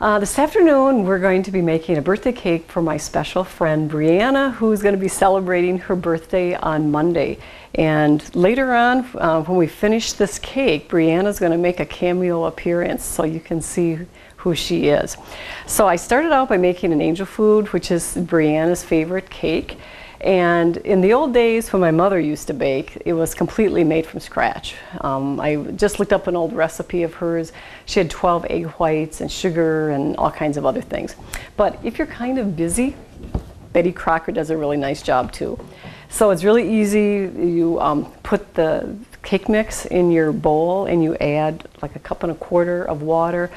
This afternoon, we're going to be making a birthday cake for my special friend Breanna, who's going to be celebrating her birthday on Monday. And later on, when we finish this cake, Breanna's going to make a cameo appearance, so you can see who she is. So I started out by making an angel food, which is Breanna's favorite cake. And in the old days when my mother used to bake, it was completely made from scratch. I just looked up an old recipe of hers. She had 12 egg whites and sugar and all kinds of other things. But if you're kind of busy, Betty Crocker does a really nice job too. So it's really easy. You put the cake mix in your bowl and you add like 1 1/4 cups of water,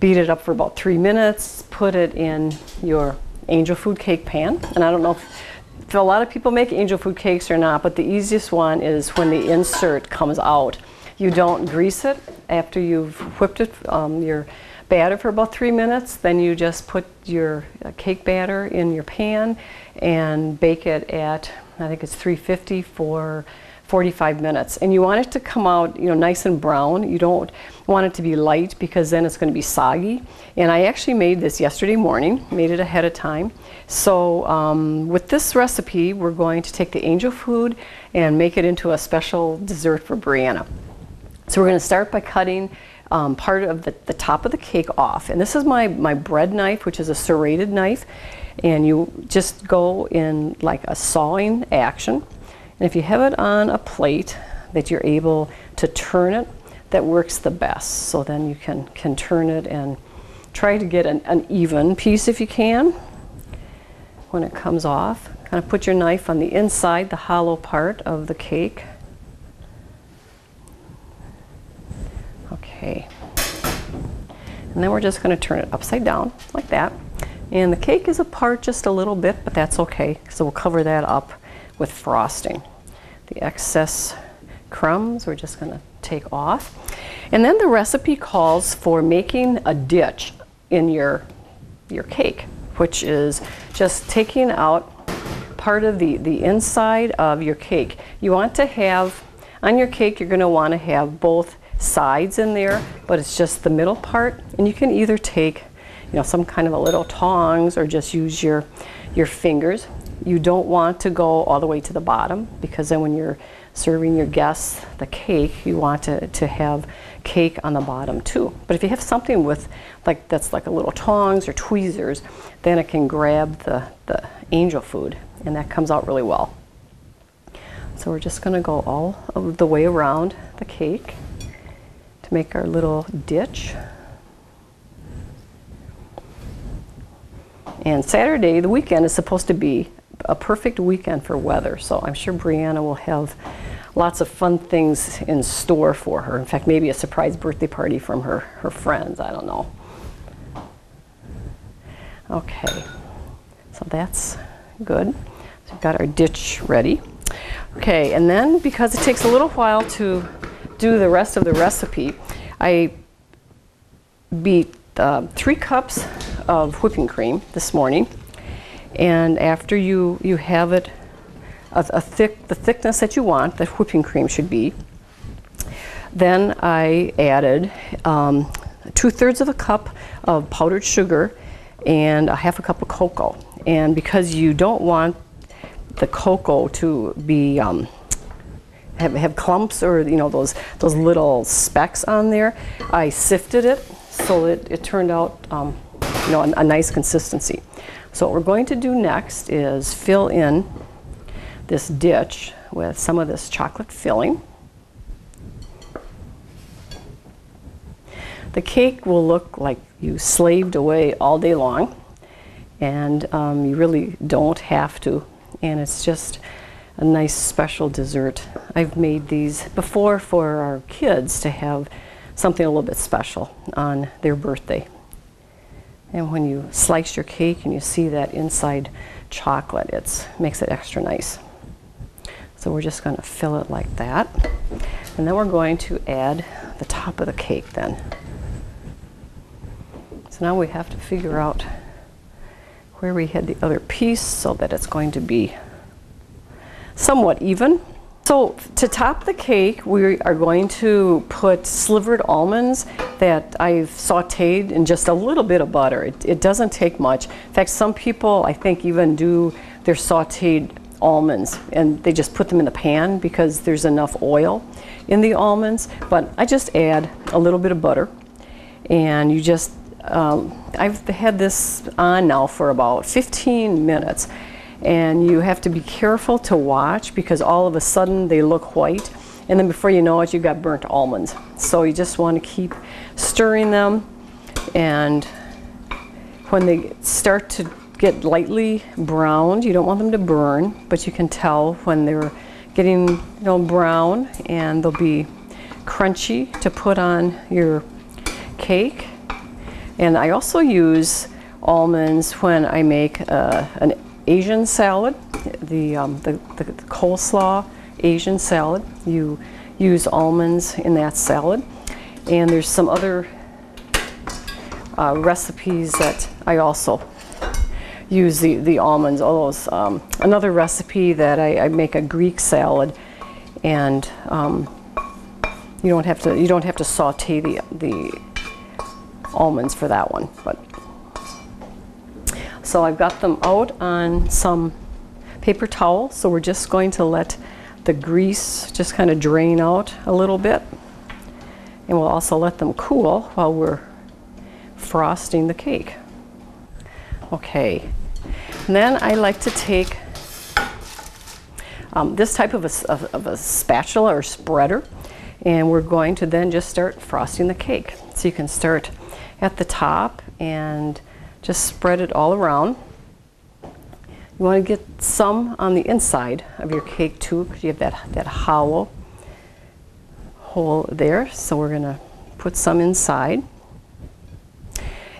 beat it up for about 3 minutes, put it in your angel food cake pan. And I don't know if a lot of people make angel food cakes or not, but the easiest one is when the insert comes out. You don't grease it after you've whipped it, your batter for about 3 minutes. Then you just put your cake batter in your pan and bake it at, I think it's 350 for 45 minutes. And you want it to come out, you know, nice and brown. You don't want it to be light, because then it's going to be soggy. And I actually made this yesterday morning, made it ahead of time. So with this recipe, we're going to take the angel food and make it into a special dessert for Breanna. So we're going to start by cutting part of the top of the cake off. And this is my bread knife, which is a serrated knife. And you just go in like a sawing action. And if you have it on a plate that you're able to turn it, that works the best. So then you can turn it and try to get an even piece if you can. When it comes off, kind of put your knife on the inside, the hollow part of the cake. Okay. And then we're just going to turn it upside down like that. And the cake is apart just a little bit, but that's okay. So we'll cover that up with frosting. The excess crumbs we're just going to take off. And then the recipe calls for making a ditch in your cake, which is just taking out part of the inside of your cake. You want to have, on your cake, you're going to want to have both sides in there, but it's just the middle part. And you can either take, you know, some kind of a little tongs or just use your fingers. You don't want to go all the way to the bottom, because then when you're serving your guests the cake, you want to have cake on the bottom too. But if you have something with like that's like a little tongs or tweezers, then it can grab the angel food, and that comes out really well. So we're just going to go all of the way around the cake to make our little ditch. And Saturday, the weekend, is supposed to be a perfect weekend for weather, so I'm sure Breanna will have lots of fun things in store for her. In fact, maybe a surprise birthday party from her friends, I don't know. Okay, so that's good. So we've got our ditch ready. Okay, and then because it takes a little while to do the rest of the recipe, I beat 3 cups of whipping cream this morning. And after you have it the thickness that you want, the whipping cream should be, then I added 2/3 cup of powdered sugar and 1/2 cup of cocoa. And because you don't want the cocoa to be have clumps or, you know, those little specks on there, I sifted it so that it turned out you know, a nice consistency. So what we're going to do next is fill in this ditch with some of this chocolate filling. The cake will look like you slaved away all day long, and you really don't have to, and it's just a nice special dessert. I've made these before for our kids to have something a little bit special on their birthday. And when you slice your cake and you see that inside chocolate, it makes it extra nice. So we're just going to fill it like that. And then we're going to add the top of the cake then. So now we have to figure out where we had the other piece so that it's going to be somewhat even. So to top the cake, we are going to put slivered almonds that I've sauteed in just a little bit of butter. It doesn't take much. In fact, some people, I think, even do their sauteed almonds and they just put them in the pan because there's enough oil in the almonds. But I just add a little bit of butter, and you just, I've had this on now for about 15 minutes. And you have to be careful to watch because all of a sudden they look white, and then before you know it you've got burnt almonds. So you just want to keep stirring them, and when they start to get lightly browned, you don't want them to burn, but you can tell when they're getting, you know, brown, and they'll be crunchy to put on your cake. And I also use almonds when I make an Asian salad, the coleslaw Asian salad. You use almonds in that salad. And there's some other recipes that I also use the almonds. All those, another recipe that I make a Greek salad, and you don't have to saute the almonds for that one, but. So I've got them out on some paper towel, so we're just going to let the grease just kind of drain out a little bit. And we'll also let them cool while we're frosting the cake. Okay, and then I like to take this type of a spatula or spreader, and we're going to then just start frosting the cake. So you can start at the top and just spread it all around. You want to get some on the inside of your cake too, because you have that hollow hole there. So we're going to put some inside.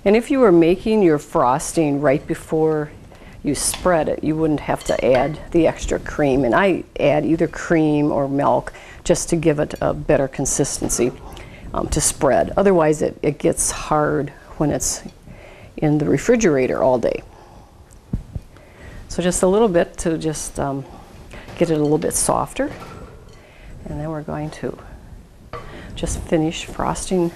And if you were making your frosting right before you spread it, you wouldn't have to add the extra cream. And I add either cream or milk just to give it a better consistency to spread. Otherwise it gets hard when it's in the refrigerator all day. So just a little bit to just get it a little bit softer. And then we're going to just finish frosting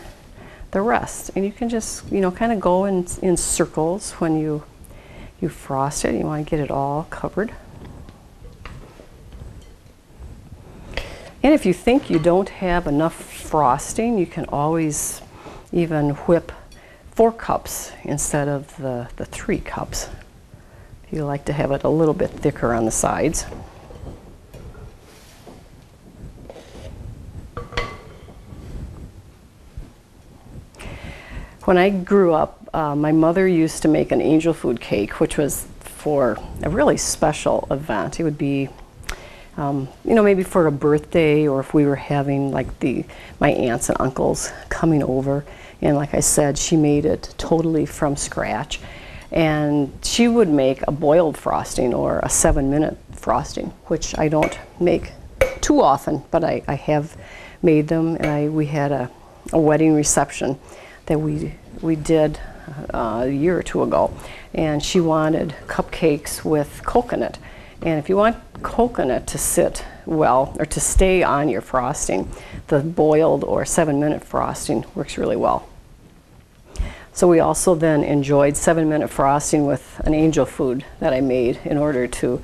the rest. And you can just, you know, kind of go in circles when you frost it. You want to get it all covered. And if you think you don't have enough frosting, you can always even whip 4 cups instead of the 3 cups. If you like to have it a little bit thicker on the sides. When I grew up, my mother used to make an angel food cake, which was for a really special event. It would be, you know, maybe for a birthday, or if we were having like my aunts and uncles coming over. And like I said, she made it totally from scratch. And she would make a boiled frosting or a 7-minute frosting, which I don't make too often, but I have made them. And we had a wedding reception that we did a year or two ago. And she wanted cupcakes with coconut. And if you want coconut to sit well, or to stay on your frosting, the boiled or 7-minute frosting works really well. So we also then enjoyed 7-minute frosting with an angel food that I made in order to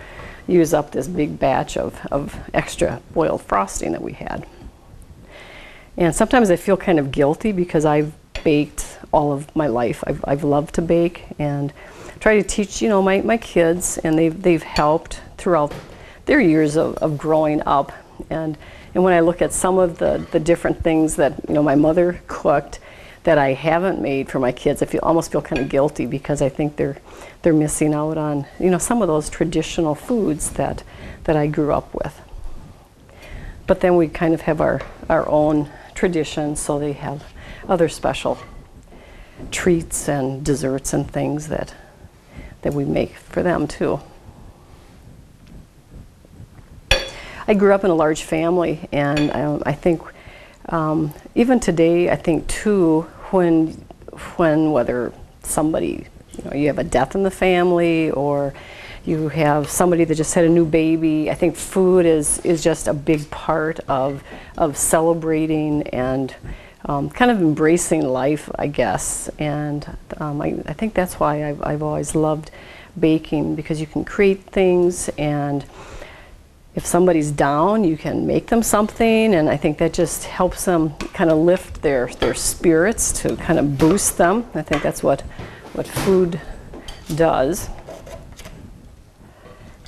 use up this big batch of extra boiled frosting that we had. And sometimes I feel kind of guilty because I've baked all of my life. I've loved to bake and try to teach, you know, my kids, and they've helped throughout their years of growing up. And when I look at some of the different things that, you know, my mother cooked that I haven't made for my kids, I almost feel kind of guilty because I think they're missing out on, you know, some of those traditional foods that I grew up with. But then we kind of have our own traditions, so they have other special treats and desserts and things that we make for them too. I grew up in a large family, and I think even today, I think too, whether somebody, you know, you have a death in the family, or You have somebody that just had a new baby. I think food is just a big part of celebrating and kind of embracing life, I guess. And I think that's why I've always loved baking, because you can create things, and if somebody's down, you can make them something, and I think that just helps them kind of lift their spirits, to kind of boost them. I think that's what food does.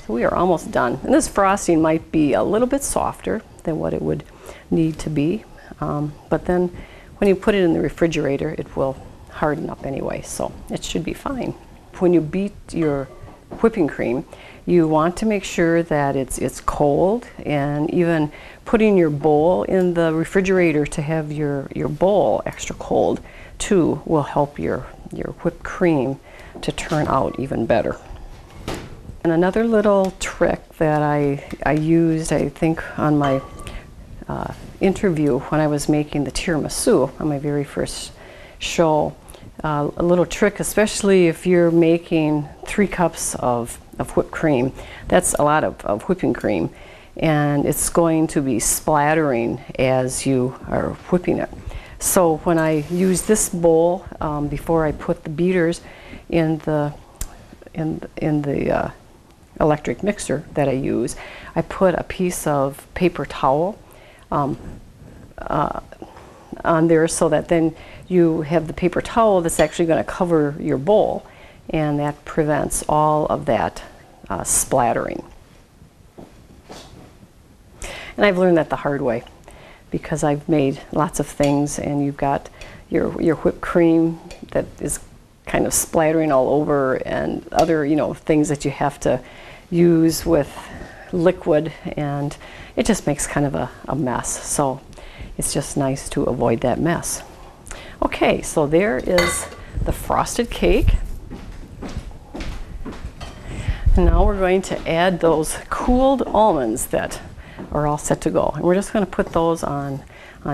So we are almost done. And this frosting might be a little bit softer than what it would need to be, but then when you put it in the refrigerator, it will harden up anyway, so it should be fine. When you beat your whipping cream, you want to make sure that it's cold, and even putting your bowl in the refrigerator to have your bowl extra cold too will help your whipped cream to turn out even better. And another little trick that I used, I think, on my interview when I was making the tiramisu on my very first show, a little trick, especially if you're making 3 cups of whipped cream. That's a lot of whipping cream, and it's going to be splattering as you are whipping it. So when I use this bowl, before I put the beaters in the electric mixer that I use, I put a piece of paper towel on there, so that then you have the paper towel that's actually going to cover your bowl, and that prevents all of that splattering. And I've learned that the hard way, because I've made lots of things, and you've got your whipped cream that is kind of splattering all over, and other, you know, things that you have to use with liquid, and it just makes kind of a mess. So it's just nice to avoid that mess. Okay, so there is the frosted cake. And now we're going to add those cooled almonds that are all set to go. And we're just going to put those on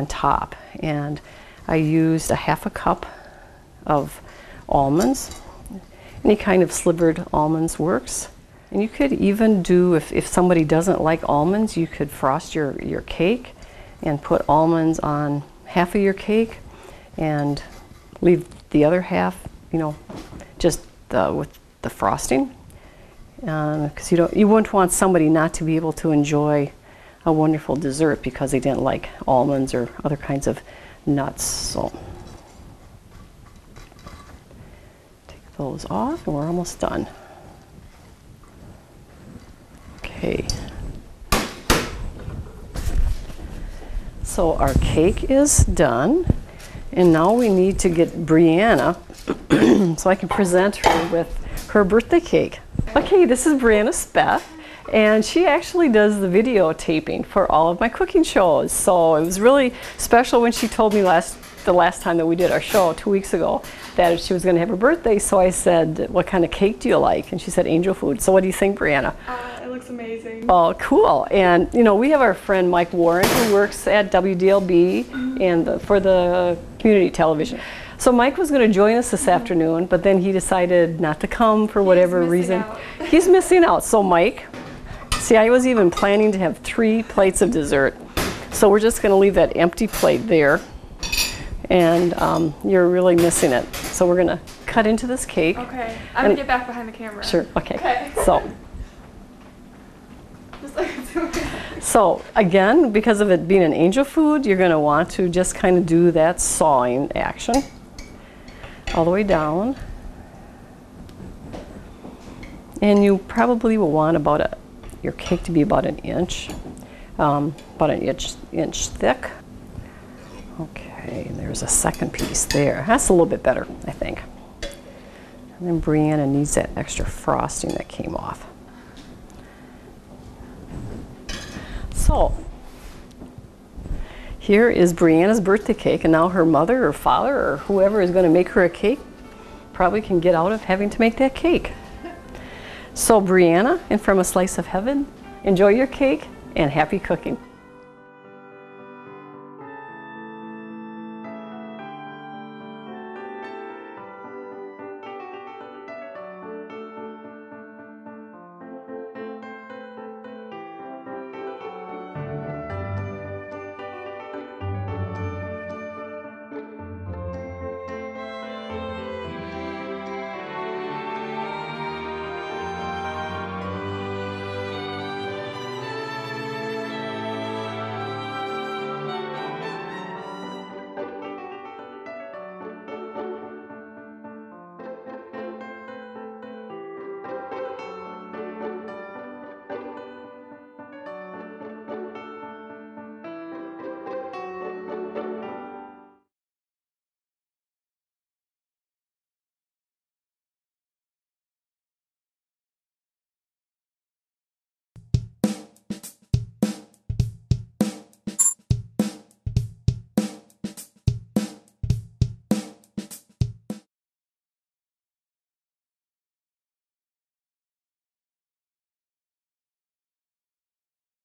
top. And I used 1/2 cup of almonds. Any kind of slivered almonds works. And you could even do, if somebody doesn't like almonds, you could frost your cake and put almonds on 1/2 of your cake and leave the other 1/2, you know, just with the frosting, because you wouldn't want somebody not to be able to enjoy a wonderful dessert because they didn't like almonds or other kinds of nuts. So take those off, and we're almost done. Okay. So our cake is done, and now we need to get Breanna so I can present her with her birthday cake. Okay, this is Breanna Speth, and she actually does the videotaping for all of my cooking shows. So it was really special when she told me the last time that we did our show 2 weeks ago that she was going to have her birthday. So I said, "What kind of cake do you like?" And she said, "Angel food." So what do you think, Breanna? It looks amazing. Oh, cool. And you know, we have our friend Mike Warren, who works at WDLB and for the community television. So Mike was going to join us this afternoon, but then he decided not to come for whatever reason. He's missing out. So Mike, see, I was even planning to have 3 plates of dessert. So we're just going to leave that empty plate there, and you're really missing it. So we're going to cut into this cake. Okay. I'm going to get back behind the camera. Sure. Okay. So. So again, because of it being an angel food, you're going to want to just kind of do that sawing action all the way down. And you probably will want your cake to be about an inch thick. Okay, and there's a second piece there. That's a little bit better, I think. And then Breanna needs that extra frosting that came off. So here is Breanna's birthday cake, and now her mother or father or whoever is going to make her a cake probably can get out of having to make that cake. So Breanna, and from A Slice of Heaven, enjoy your cake and happy cooking.